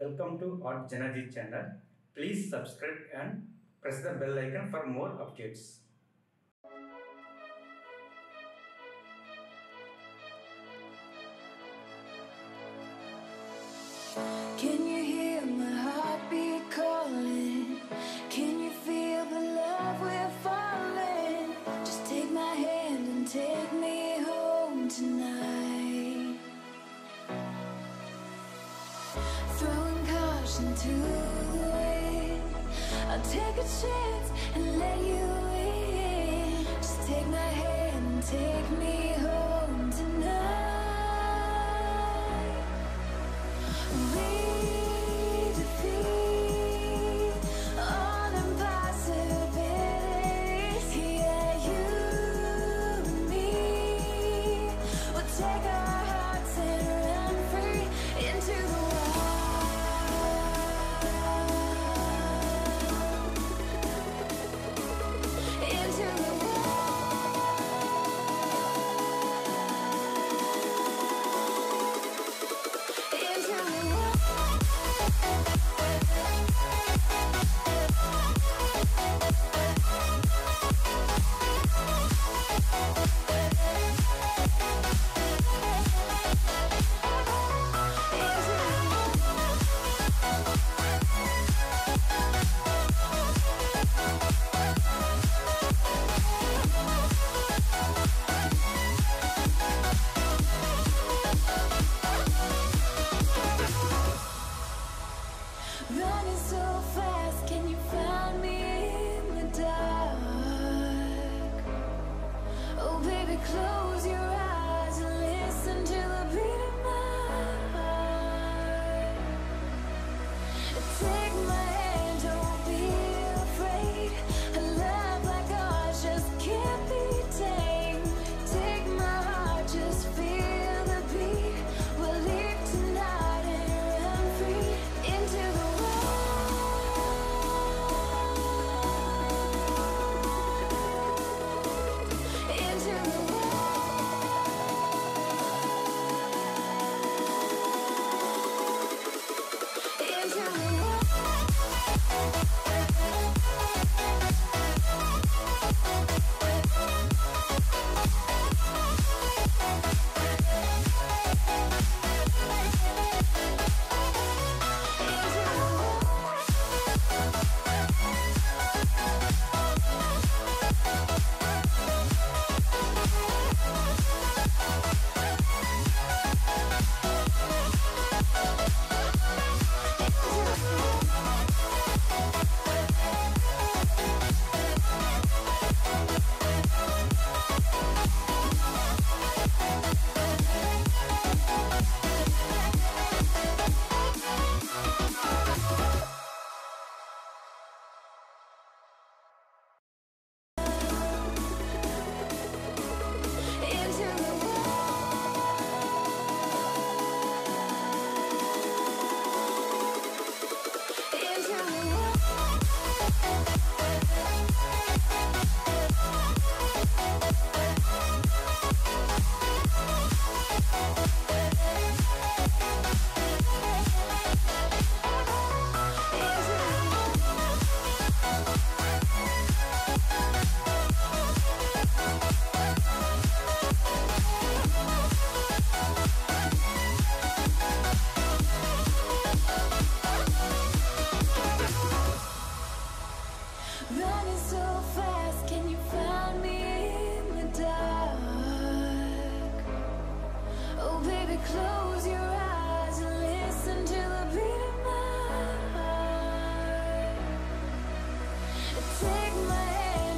Welcome to our JanaG channel. Please subscribe and press the bell icon for more updates. Can you hear my heartbeat calling? Can you feel the love we're falling? Just take my hand and take me home tonight. Throwing caution to the wind, I'll take a chance and let you in. Just take my hand and take me home tonight. Take my hand.